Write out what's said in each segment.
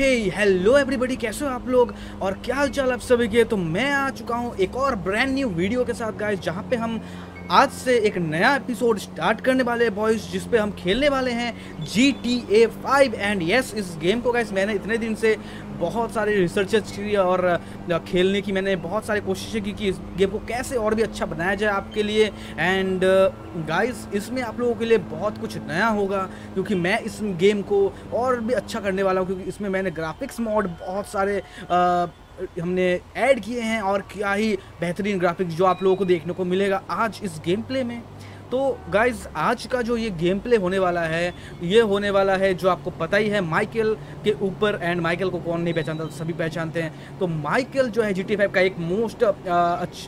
Okay hello everybody, कैसे हो आप लोग और क्या हाल चाल आप सभी के। तो मैं आ चुका हूँ एक और ब्रांड न्यू वीडियो के साथ गाइस, जहाँ पे हम आज से एक नया एपिसोड स्टार्ट करने वाले हैं बॉयज़, जिसपे हम खेलने वाले हैं GTA 5। एंड यस, इस गेम को गाइस मैंने इतने दिन से बहुत सारे रिसर्चेस की और खेलने की मैंने बहुत सारी कोशिशें की कि इस गेम को कैसे और भी अच्छा बनाया जाए आपके लिए। एंड गाइस इसमें आप लोगों के लिए बहुत कुछ नया होगा क्योंकि मैं इस गेम को और भी अच्छा करने वाला हूँ, क्योंकि इसमें मैंने ग्राफिक्स मॉड बहुत सारे हमने ऐड किए हैं और क्या ही बेहतरीन ग्राफिक्स जो आप लोगों को देखने को मिलेगा आज इस गेम प्ले में। तो गाइज़ आज का जो ये गेम प्ले होने वाला है, ये होने वाला है जो आपको पता ही है माइकल के ऊपर। एंड माइकल को कौन नहीं पहचानता, सभी पहचानते हैं। तो माइकल जो है GTA 5 का एक मोस्ट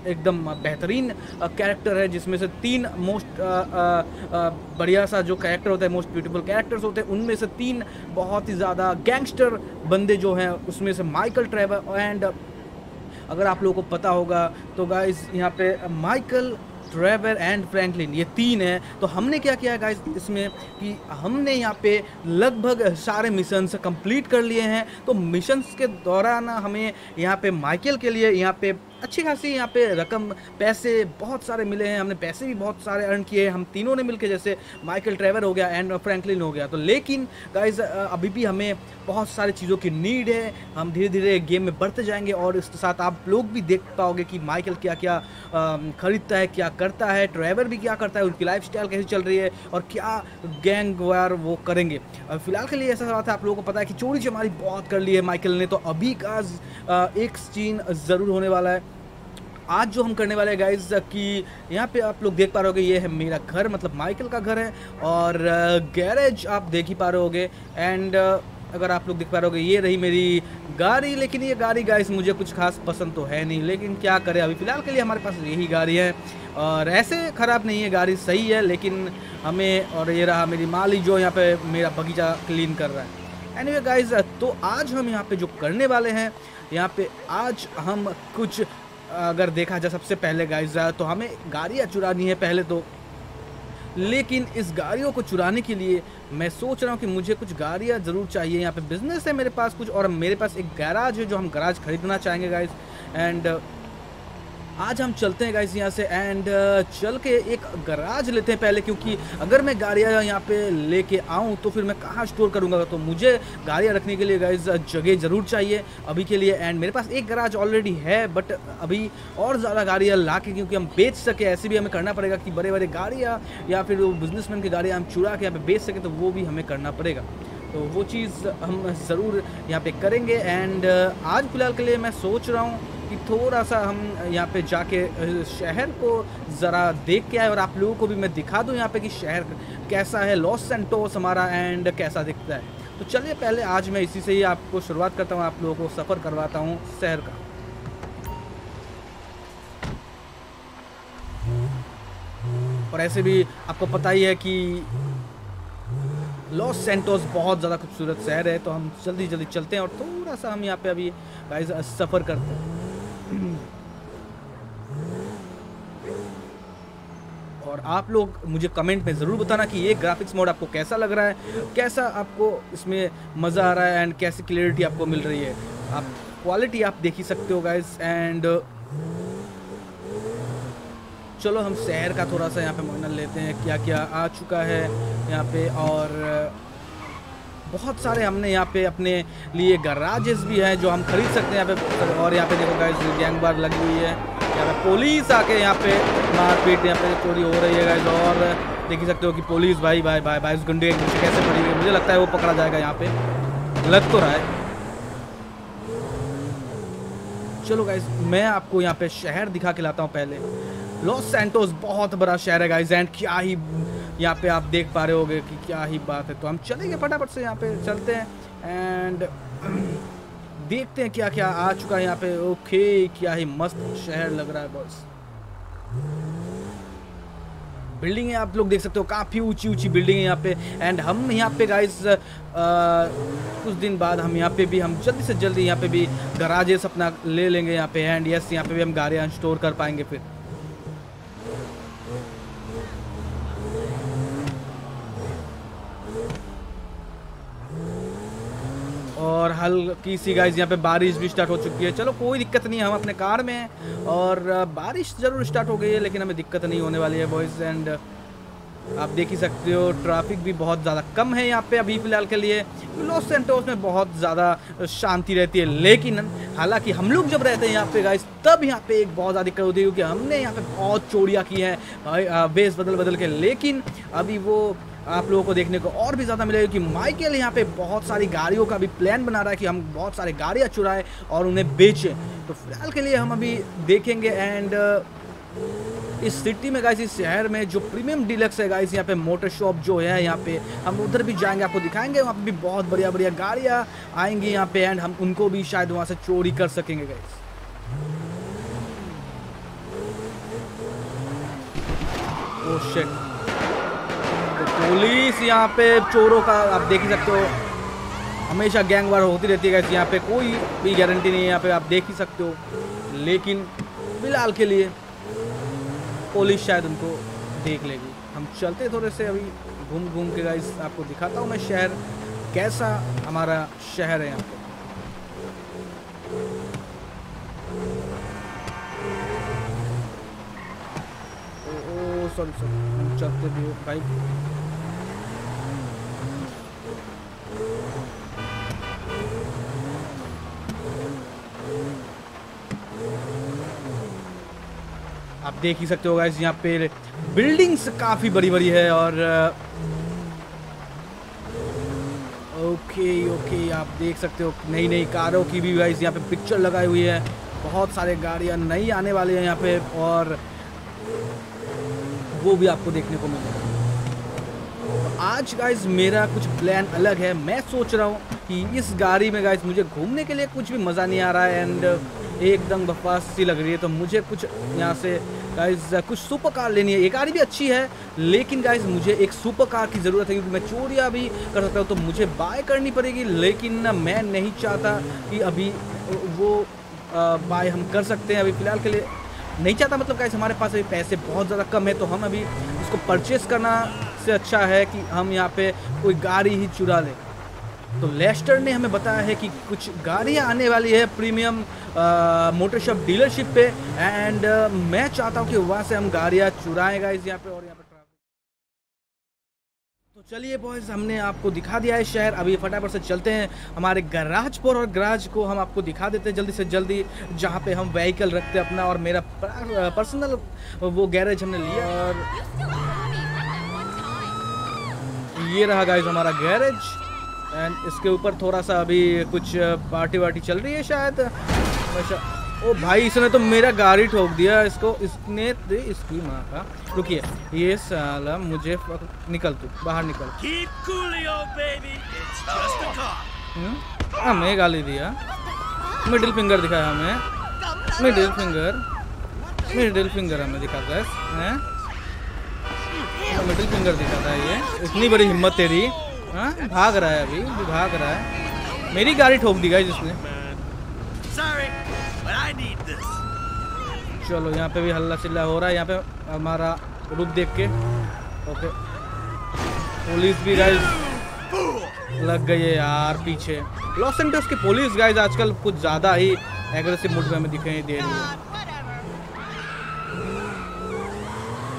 एकदम बेहतरीन कैरेक्टर है, जिसमें से तीन मोस्ट बढ़िया सा जो कैरेक्टर होता है, मोस्ट ब्यूटीफुल कैरेक्टर्स होते हैं, उनमें से तीन बहुत ही ज़्यादा गैंगस्टर बंदे जो हैं, उसमें से माइकल, ट्रेवर एंड अगर आप लोगों को पता होगा तो गाइज़ यहाँ पे माइकल, ट्रेवर एंड फ्रैंकलिन, ये तीन है। तो हमने क्या किया है गाइस इसमें कि हमने यहाँ पे लगभग सारे मिशंस कंप्लीट कर लिए हैं। तो मिशंस के दौरान हमें यहाँ पे माइकल के लिए यहाँ पे अच्छी खासी यहाँ पे रकम, पैसे बहुत सारे मिले हैं, हमने पैसे भी बहुत सारे अर्न किए हैं हम तीनों ने मिलके, जैसे माइकल, ट्रेवर हो गया एंड फ्रैंकलिन हो गया। तो लेकिन गाइज अभी भी हमें बहुत सारी चीज़ों की नीड है, हम धीरे धीरे गेम में बढ़ते जाएंगे और इसके साथ आप लोग भी देख पाओगे कि माइकल क्या क्या खरीदता है, क्या करता है, ट्रेवर भी क्या करता है, उनकी लाइफ स्टाइल कैसे चल रही है और क्या गैंग वार वो करेंगे। फिलहाल के लिए ऐसा बात है, आप लोगों को पता है कि चोरी चमारी बहुत कर ली है माइकल ने। तो अभी का एक सीन ज़रूर होने वाला है आज जो हम करने वाले हैं गाइज, कि यहाँ पे आप लोग देख पा रहे होगे ये है मेरा घर, मतलब माइकल का घर है, और गैरेज आप देख ही पा रहे होगे। एंड अगर आप लोग देख पा रहे होगे ये रही मेरी गाड़ी, लेकिन ये गाड़ी गाइज मुझे कुछ खास पसंद तो है नहीं, लेकिन क्या करें अभी फ़िलहाल के लिए हमारे पास यही गाड़ी है और ऐसे ख़राब नहीं है, गाड़ी सही है लेकिन हमें। और ये रहा मेरी माली जो यहाँ पर मेरा बगीचा क्लीन कर रहा है। एनीवे गाइज, तो आज हम यहाँ पर जो करने वाले हैं, यहाँ पे आज हम कुछ अगर देखा जाए सबसे पहले गाइज तो हमें गाड़ियाँ चुरानी है पहले तो, लेकिन इस गाड़ियों को चुराने के लिए मैं सोच रहा हूँ कि मुझे कुछ गाड़ियाँ ज़रूर चाहिए। यहाँ पे बिजनेस है मेरे पास कुछ, और मेरे पास एक गैराज है जो हम गैराज ख़रीदना चाहेंगे गाइज। एंड आज हम चलते हैं गाइज यहाँ से एंड चल के एक गैराज लेते हैं पहले, क्योंकि अगर मैं गाड़ियाँ यहाँ पे लेके आऊँ तो फिर मैं कहाँ स्टोर करूँगा। तो मुझे गाड़ियाँ रखने के लिए गाइज जगह ज़रूर चाहिए अभी के लिए। एंड मेरे पास एक गैराज ऑलरेडी है, बट अभी और ज़्यादा गाड़ियाँ ला के, क्योंकि हम बेच सके, ऐसे भी हमें करना पड़ेगा कि बड़े बड़े गाड़ियाँ या फिर वो बिजनेसमैन की गाड़ियाँ हम चुरा के यहाँ पर बेच सके, तो वो भी हमें करना पड़ेगा। तो वो चीज़ हम ज़रूर यहाँ पर करेंगे। एंड आज फ़िलहाल के लिए मैं सोच रहा हूँ कि थोड़ा सा हम यहाँ पे जाके शहर को ज़रा देख के आए, और आप लोगों को भी मैं दिखा दूँ यहाँ पे कि शहर कैसा है, लॉस सैंटोस हमारा, एंड कैसा दिखता है। तो चलिए पहले आज मैं इसी से ही आपको शुरुआत करता हूँ, आप लोगों को सफ़र करवाता हूँ शहर का। और ऐसे भी आपको पता ही है कि लॉस सैंटोस बहुत ज़्यादा खूबसूरत शहर है। तो हम जल्दी जल्दी चलते हैं और थोड़ा सा हम यहाँ पे अभी गाइस सफ़र करते हैं। और आप लोग मुझे कमेंट में ज़रूर बताना कि ये ग्राफिक्स मोड आपको कैसा लग रहा है, कैसा आपको इसमें मज़ा आ रहा है एंड कैसी क्लियरिटी आपको मिल रही है, आप क्वालिटी आप देख ही सकते हो गाइस। एंड चलो हम शहर का थोड़ा सा यहाँ पे मंडल लेते हैं, क्या क्या आ चुका है यहाँ पे। और बहुत सारे हमने यहाँ पे अपने लिए गैराजेस भी हैं जो हम खरीद सकते हैं यहाँ पे। और यहाँ पे देखो गाइस गैंग वार लगी हुई है, यहाँ पे पुलिस आके यहाँ पे मारपीट, यहाँ पे चोरी हो रही है गाइस। और देख ही सकते हो कि पुलिस भाई भाई भाई भाई उस गुंडे कैसे पड़ी है, मुझे लगता है वो पकड़ा जाएगा यहाँ पे, लग तो रहा है। चलो गाइस मैं आपको यहाँ पे शहर दिखा के लाता हूँ पहले। लॉस सैंटोस बहुत बड़ा शहर है गाइस, एंड क्या ही यहाँ पे आप देख पा रहे होगे कि क्या ही बात है। तो हम चलेंगे फटाफट से यहाँ पे चलते हैं एंड देखते हैं क्या क्या आ चुका है यहाँ पे। ओके क्या ही मस्त शहर लग रहा है बॉस, बिल्डिंग है आप लोग देख सकते हो, काफ़ी ऊंची ऊंची बिल्डिंग है यहाँ पे। एंड हम यहाँ पे गाइस कुछ दिन बाद हम यहाँ पे भी हम जल्दी से जल्दी यहाँ पे भी गैराजेस अपना ले लेंगे यहाँ पे। एंड यस यहाँ पे भी हम गाड़ियाँ स्टोर कर पाएंगे फिर। और हल्की सी गाइस यहाँ पे बारिश भी स्टार्ट हो चुकी है। चलो कोई दिक्कत नहीं है, हम अपने कार में हैं और बारिश ज़रूर स्टार्ट हो गई है लेकिन हमें दिक्कत नहीं होने वाली है बॉयज़। एंड आप देख ही सकते हो ट्रैफिक भी बहुत ज़्यादा कम है यहाँ पे अभी फ़िलहाल के लिए। लॉस सैंटोस में बहुत ज़्यादा शांति रहती है, लेकिन हालांकि हम लोग जब रहते हैं यहाँ पे गाइस तब यहाँ पे एक बहुत ज़्यादा दिक्कत होती है क्योंकि हमने यहाँ पे बहुत चोरियाँ की हैं बेस बदल बदल के। लेकिन अभी वो आप लोगों को देखने को और भी ज़्यादा मिलेगा कि माइकल यहाँ पे बहुत सारी गाड़ियों का भी प्लान बना रहा है कि हम बहुत सारी गाड़ियाँ चुराएँ और उन्हें बेचें। तो फिलहाल के लिए हम अभी देखेंगे। एंड इस सिटी में गाइस, इस शहर में जो प्रीमियम डिलक्स है गाइस, यहाँ पे मोटर शॉप जो है यहाँ पे हम उधर भी जाएंगे, आपको दिखाएंगे। वहाँ पे भी बहुत बढ़िया बढ़िया गाड़ियाँ आएंगी यहाँ पे एंड हम उनको भी शायद वहाँ से चोरी कर सकेंगे गाइस। ओ शिट, तो पुलिस यहाँ पे चोरों का आप देख ही सकते हो, हमेशा गैंग वार होती रहती है गाइस। यहाँ पे कोई भी गारंटी नहीं है, यहाँ पे आप देख ही सकते हो। लेकिन फिलहाल के लिए पुलिस शायद उनको देख लेगी। हम चलते थोड़े से अभी घूम घूम के गाइस, आपको दिखाता हूँ मैं शहर कैसा हमारा शहर है यहाँ पे। ओ सॉरी सॉरी, हम चलते भी हो भाई। आप देख ही सकते हो गाइस यहाँ पे बिल्डिंग्स काफ़ी बड़ी बड़ी है और ओके ओके आप देख सकते हो नई नई कारों की भी गाइस यहाँ पे पिक्चर लगाई हुई है। बहुत सारे गाड़ियाँ नई आने वाली हैं यहाँ पे और वो भी आपको देखने को मिलेगा। आज गाइस मेरा कुछ प्लान अलग है, मैं सोच रहा हूँ कि इस गाड़ी में गाइस मुझे घूमने के लिए कुछ भी मज़ा नहीं आ रहा है एंड एकदम बकवास सी लग रही है। तो मुझे कुछ यहाँ से गाइस कुछ सुपर कार लेनी है। ये गाड़ी भी अच्छी है लेकिन गाइस मुझे एक सुपर कार की ज़रूरत है क्योंकि मैं चोरियाँ भी कर सकता हूँ, तो मुझे बाय करनी पड़ेगी। लेकिन मैं नहीं चाहता कि अभी वो बाय हम कर सकते हैं अभी फ़िलहाल के लिए, नहीं चाहता मतलब गाइस हमारे पास अभी पैसे बहुत ज़्यादा कम है, तो हम अभी उसको परचेस करना से अच्छा है कि हम यहाँ पे कोई गाड़ी ही चुरा लें। तो लेस्टर ने हमें बताया है कि कुछ गाड़ियाँ आने वाली है प्रीमियम मोटर शॉप डीलरशिप पे एंड मैं चाहता हूँ कि वहाँ से हम गाड़ियाँ चुराएगा इस यहाँ पे और यहाँ पे। तो चलिए बॉयज़, हमने आपको दिखा दिया है शहर, अभी फटाफट से चलते हैं हमारे गराज पर और गराज को हम आपको दिखा देते हैं जल्दी से जल्दी, जहाँ पे हम व्हीकल रखते हैं अपना। और मेरा पर्सनल वो गैरेज हमने लिया और ये रहा गाइस हमारा गैरेज एंड इसके ऊपर थोड़ा सा अभी कुछ पार्टी वार्टी चल रही है शायद। ओ भाई, इसने तो मेरा गाड़ी ठोक दिया, इसको इसने दे इसकी माँ का। रुकिए ये साला, मुझे निकल तू बाहर निकल। हमें गाली दिया, मिडिल फिंगर दिखाया हमें, मिडिल फिंगर हमें दिखाता है, मिडिल फिंगर दिखाता है। ये इतनी बड़ी हिम्मत तेरी, हाँ भाग रहा है, अभी भी भाग रहा है। मेरी गाड़ी ठोक दी गाइस इसने। चलो यहाँ पे भी हल्ला चिल्ला हो रहा है यहाँ पे हमारा रूप देख के। ओके पुलिस भी गाइस लग गई है यार पीछे। लॉस सैंटोस की पुलिस गाइस आजकल कुछ ज़्यादा ही एग्रेसिव मूड में दिखाई दे रही है।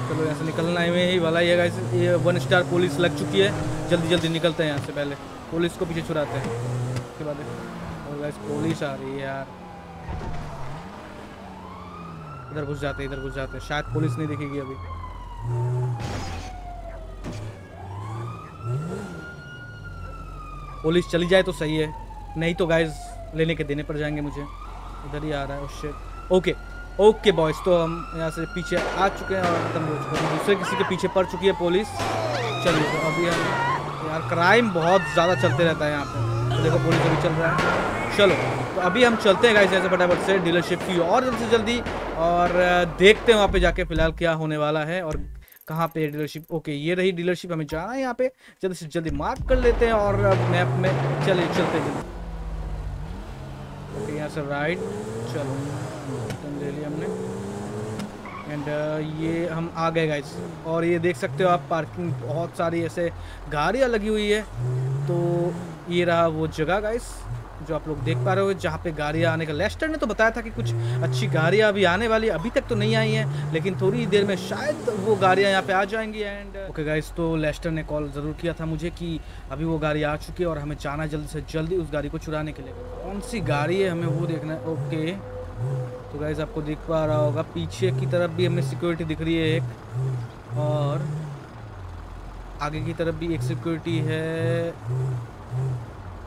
चलो यहाँ से निकलना में ही वाला है गाइस, ये 1 स्टार पुलिस लग चुकी है, जल्दी जल्दी निकलते हैं यहाँ से पहले पुलिस को पीछे छुड़ाते हैं। उसके बाद और गाइस पुलिस आ रही है यार, इधर घुस जाते शायद पुलिस नहीं दिखेगी अभी। पुलिस चली जाए तो सही है, नहीं तो गाइस लेने के देने पर जाएंगे मुझे। इधर ही आ रहा है, शिट। ओके ओके बॉयज़, तो हम यहाँ से पीछे आ चुके हैं और एकदम हो चुके हैं, दूसरे किसी के पीछे पड़ चुकी है पुलिस। चलिए तो अभी हम यार क्राइम बहुत ज़्यादा चलते रहता है यहाँ पे, तो देखो पुलिस अभी चल रहा है। चलो तो अभी हम चलते हैं गाइस यहाँ से फटाफट से डीलरशिप की और जल्द से जल्दी, और देखते हैं वहाँ पर जाके फ़िलहाल क्या होने वाला है और कहाँ पे डीलरशिप। ओके ये रही डीलरशिप, हमें जाना है यहाँ पे, जल्दी से जल्दी मार्क कर लेते हैं और मैप में चलिए चलते हैं। ओके यहाँ से राइट, चलो ले लिया हमने एंड ये हम आ गए गाइस। और ये देख सकते हो आप, पार्किंग बहुत सारी ऐसे गाड़ियाँ लगी हुई है, तो ये रहा वो जगह गाइस जो आप लोग देख पा रहे हो जहाँ पे गाड़ियाँ आने का। लेस्टर ने तो बताया था कि कुछ अच्छी गाड़ियाँ अभी आने वाली, अभी तक तो नहीं आई हैं लेकिन थोड़ी देर में शायद वो गाड़ियाँ यहाँ पे आ जाएंगी। एंड ओके गाइस, तो लेस्टर ने कॉल ज़रूर किया था मुझे कि अभी वो गाड़ी आ चुकी है और हमें जाना जल्दी से जल्दी उस गाड़ी को चुराने के लिए। कौन सी गाड़ी है हमें वो देखना है। ओके तो गाइस आपको देख पा रहा होगा पीछे की तरफ भी हमें सिक्योरिटी दिख रही है एक, और आगे की तरफ भी एक सिक्योरिटी है।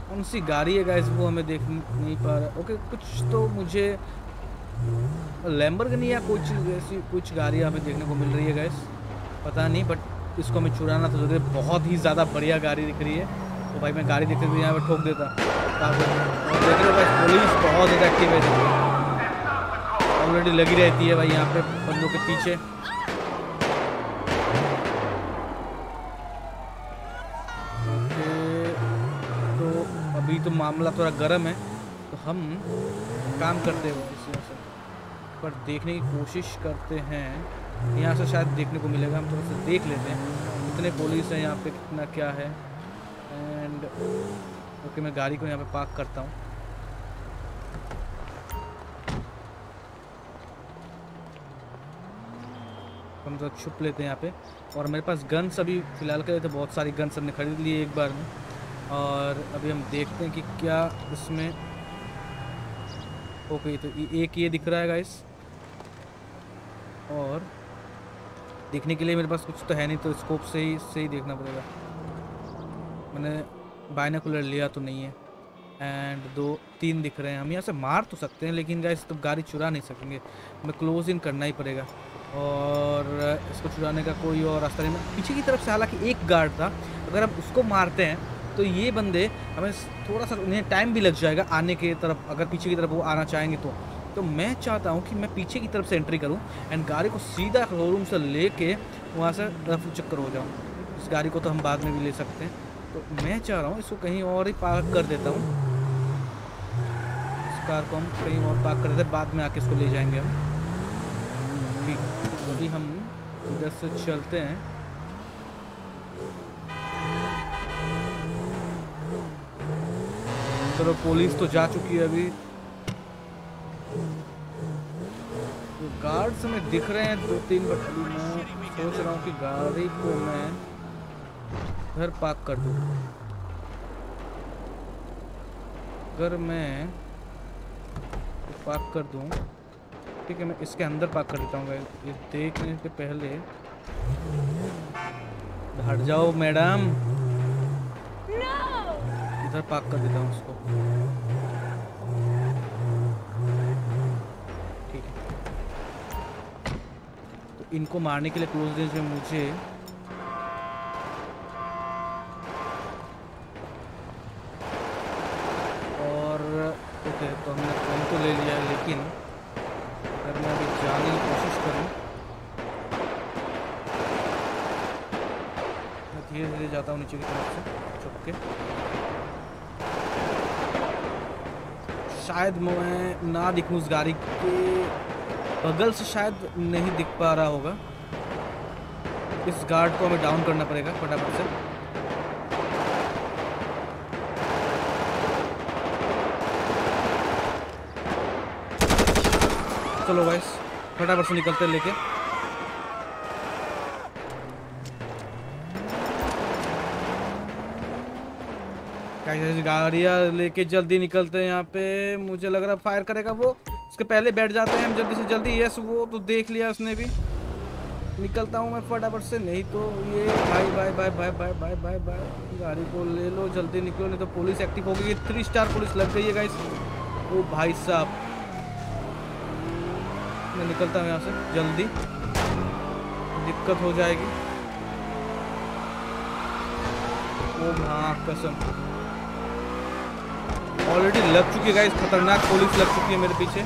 कौन सी गाड़ी है गाइस वो हमें देख नहीं पा रहा। ओके कुछ तो मुझे लैम्बोर्गिनी या कुछ ऐसी कुछ गाड़ियाँ हमें देखने को मिल रही है गाइस, पता नहीं, बट इसको हमें चुराना तो जरूर। बहुत ही ज़्यादा बढ़िया गाड़ी दिख रही है तो भाई मैं गाड़ी देखते हुए यहाँ पर ठोक देता। देख लो गाइस पुलिस बहुत ज़्यादा एक्टिव है, ऑलरेडी लगी रहती है भाई यहाँ पर बंदों के पीछे। अभी तो मामला थोड़ा गर्म है तो हम काम करते हुए किसी से पर देखने की कोशिश करते हैं, यहाँ से शायद देखने को मिलेगा। हम थोड़ा सा देख लेते हैं कितने पुलिस हैं यहाँ पे, कितना क्या है। एंड ओके मैं गाड़ी को यहाँ पे पार्क करता हूँ। हम थोड़ा छुप लेते हैं यहाँ पे, और मेरे पास गन्स अभी फ़िलहाल के लिए तो बहुत सारी गन्स हमने खरीद ली एक बार में, और अभी हम देखते हैं कि क्या इसमें। ओके तो एक ये दिख रहा है गाइस, और देखने के लिए मेरे पास कुछ तो है नहीं तो स्कोप से ही देखना पड़ेगा। मैंने बाइनोकुलर लिया तो नहीं है। एंड 2-3 दिख रहे हैं, हम यहाँ से मार तो सकते हैं लेकिन गाइस तो गाड़ी चुरा नहीं सकेंगे, हमें क्लोज इन करना ही पड़ेगा। और इसको चुराने का कोई और रास्ता नहीं। पीछे की तरफ से हालाँकि एक गार्ड था, अगर हम उसको मारते हैं तो ये बंदे हमें थोड़ा सा, उन्हें टाइम भी लग जाएगा आने के तरफ, अगर पीछे की तरफ वो आना चाहेंगे तो मैं चाहता हूँ कि मैं पीछे की तरफ से एंट्री करूँ एंड गाड़ी को सीधा शोरूम से लेके वहाँ से रफू चक्कर हो जाऊँ। इस गाड़ी को तो हम बाद में भी ले सकते हैं, तो मैं चाह रहा हूँ इसको कहीं और ही पार्क कर देता हूँ। इस कार को हम कहीं और पार्क कर देते हैं, बाद में आके इसको ले जाएँगे हम। ठीक, अभी हम इधर से चलते हैं। चलो पुलिस तो जा चुकी है अभी, तो गार्ड्स हमें दिख रहे हैं 2-3। बट मैं सोच रहा हूँ कि गाड़ी को मैं घर पार्क कर दूँ। अगर मैं पार्क कर दूँ, ठीक है मैं इसके अंदर पार्क कर देता हूँ ये देखने के पहले। हट जाओ मैडम, इधर पार्क कर देता हूँ उसको। ठीक है, तो इनको मारने के लिए क्लोज रेंज में मुझे और ओके तो हमने फोन तो ले लिया, लेकिन अगर मैं अभी जाने की कोशिश करूँ मैं धीरे धीरे जाता हूँ नीचे की तरफ से छुप के, शायद मैं ना दिखूँ उस गाड़ी के बगल से, शायद नहीं दिख पा रहा होगा। इस गार्ड को हमें डाउन करना पड़ेगा फटाफट से। चलो गाइस फटाफट से निकलते लेके। गाड़ियाँ लेके जल्दी निकलते हैं यहाँ पे, मुझे लग रहा है फायर करेगा वो, उसके पहले बैठ जाते हैं हम जल्दी से जल्दी। यस वो तो देख लिया उसने भी, निकलता हूँ मैं फटाफट से, नहीं तो ये भाई भाई भाई भाई भाई भाई भाई भाई गाड़ी को ले लो जल्दी निकलो, नहीं तो पुलिस एक्टिव हो गई। 3 स्टार पुलिस लग गई है गाइस। ओ भाई साहब मैं निकलता हूँ यहाँ से जल्दी, दिक्कत हो जाएगी। ओ हाँ कसम ऑलरेडी लग चुकी है गाइस, खतरनाक पुलिस लग चुकी है मेरे पीछे।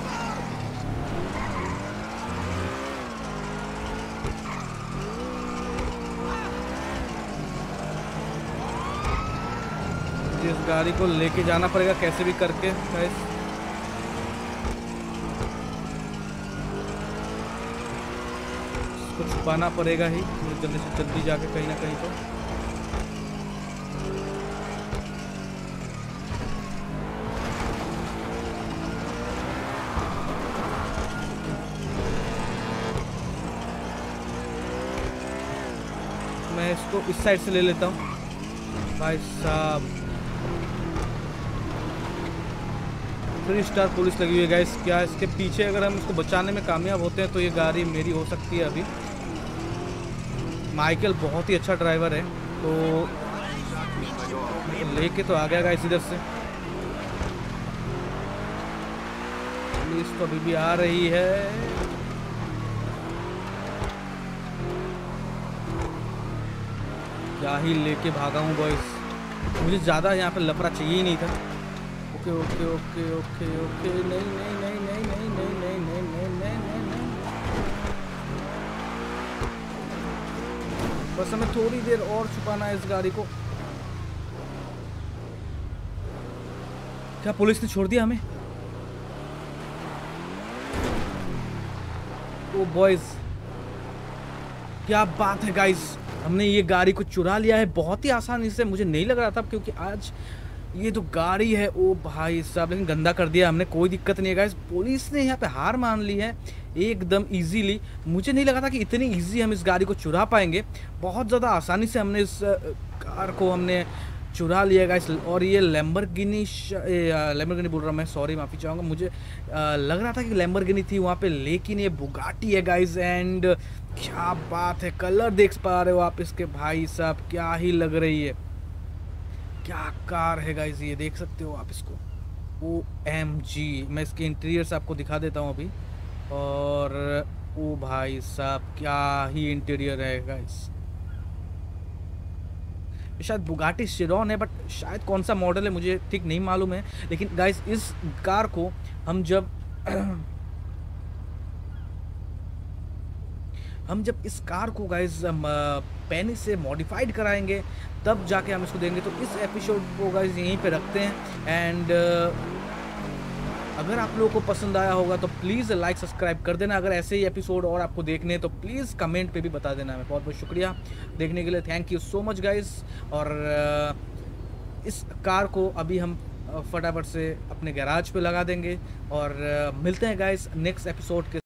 इस गाड़ी को लेके जाना पड़ेगा कैसे भी करके गाइस। कुछ पाना पड़ेगा ही मुझे जल्दी से जल्दी जाके कहीं ना कहीं। तो मैं इसको इस साइड से ले लेता हूँ। भाई साहब 3 स्टार पुलिस लगी हुई है गाइस। क्या इसके पीछे अगर हम इसको बचाने में कामयाब होते हैं तो ये गाड़ी मेरी हो सकती है। अभी माइकल बहुत ही अच्छा ड्राइवर है तो लेके तो आ गया गाइस इधर से। पुलिस तो अभी भी आ रही है। क्या ही लेके भागा हूँ बॉयस, मुझे ज़्यादा यहाँ पे लफड़ा चाहिए ही नहीं था। Okay okay okay okay okay नहीं नहीं नहीं नहीं नहीं नहीं नहीं नहीं नहीं नहीं नहीं, बस हमें थोड़ी देर और छुपाना है इस गाड़ी को। क्या पुलिस ने छोड़ दिया हमें? ओ बॉयज क्या बात है गाइस, हमने ये गाड़ी को चुरा लिया है बहुत ही आसानी से। मुझे नहीं लग रहा था क्योंकि आज ये तो गाड़ी है। ओ भाई साहब लेकिन गंदा कर दिया हमने। कोई दिक्कत नहीं है गाइस, पुलिस ने यहाँ पे हार मान ली है एकदम इजीली। मुझे नहीं लगा था कि इतनी इजी हम इस गाड़ी को चुरा पाएंगे। बहुत ज़्यादा आसानी से हमने इस कार को हमने चुरा लिया गाइस। और ये लैम्बोर्गिनी बोल रहा मैं, सॉरी माफ़ी चाहूँगा। मुझे लग रहा था कि लैम्बोर्गिनी थी वहाँ पे, लेकिन ये बुगाटी है गाइस। एंड क्या बात है, कलर देख पा रहे हो आप इसके भाई साहब, क्या ही लग रही है। क्या कार है गाइस, ये देख सकते हो आप इसको। OMG मैं इसके इंटीरियर्स आपको दिखा देता हूँ अभी। और ओ भाई साहब क्या ही इंटीरियर है गाइस। शायद बुगाटी चिरॉन है बट शायद कौन सा मॉडल है मुझे ठीक नहीं मालूम है। लेकिन गाइस इस कार को हम जब इस कार को गाइस पैनी से मॉडिफाइड कराएंगे तब जाके हम इसको देंगे। तो इस एपिसोड को गाइस यहीं पे रखते हैं। एंड अगर आप लोगों को पसंद आया होगा तो प्लीज़ लाइक सब्सक्राइब कर देना। अगर ऐसे ही एपिसोड और आपको देखने हैं तो प्लीज़ कमेंट पे भी बता देना। मैं बहुत बहुत शुक्रिया देखने के लिए, thank you so much guys. और इस कार को अभी हम फटाफट से अपने गैराज पर लगा देंगे और मिलते हैं गाइस नेक्स्ट एपिसोड के।